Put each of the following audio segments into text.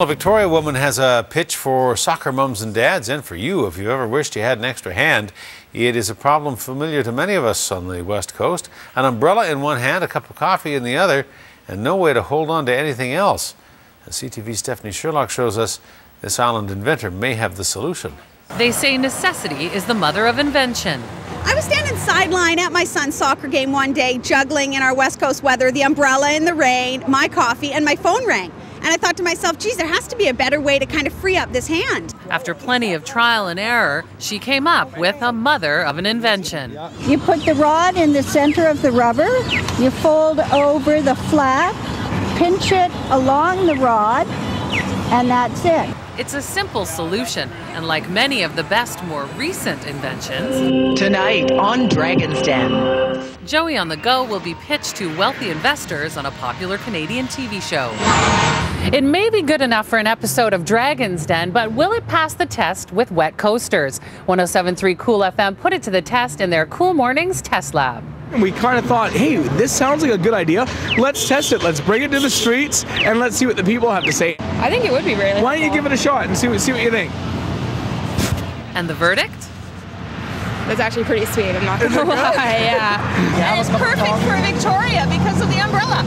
Well, Victoria Woman has a pitch for soccer mums and dads, and for you if you ever wished you had an extra hand. It is a problem familiar to many of us on the West Coast. An umbrella in one hand, a cup of coffee in the other, and no way to hold on to anything else. As CTV's Stephanie Sherlock shows us, this island inventor may have the solution. They say necessity is the mother of invention. I was standing sideline at my son's soccer game one day, juggling in our West Coast weather, the umbrella in the rain, my coffee, and my phone rang. And I thought to myself, geez, there has to be a better way to kind of free up this hand. After plenty of trial and error, she came up with a mother of an invention. You put the rod in the center of the rubber, you fold over the flap, pinch it along the rod, and that's it. It's a simple solution, and like many of the best, more recent inventions. Tonight on Dragon's Den, Joey on the Go will be pitched to wealthy investors on a popular Canadian TV show. It may be good enough for an episode of Dragon's Den, but will it pass the test with wet coasters? 107.3 Cool FM put it to the test in their Cool Mornings Test Lab. And we kind of thought, hey, this sounds like a good idea. Let's test it. Let's bring it to the streets and let's see what the people have to say. I think it would be really Why don't you give it a shot and see what you think? And the verdict? That's actually pretty sweet, I'm not gonna lie. Yeah, it's perfect for Victoria because of the umbrella.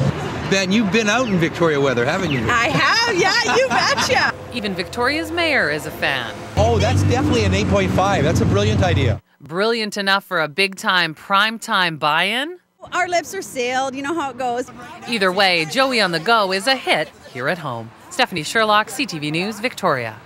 Ben, you've been out in Victoria weather, haven't you? I have, yeah, you betcha. Even Victoria's mayor is a fan. Oh, that's definitely an 8.5. That's a brilliant idea. Brilliant enough for a big-time, prime-time buy-in? Our lips are sealed, you know how it goes. Either way, Joey on the Go is a hit here at home. Stephanie Sherlock, CTV News, Victoria.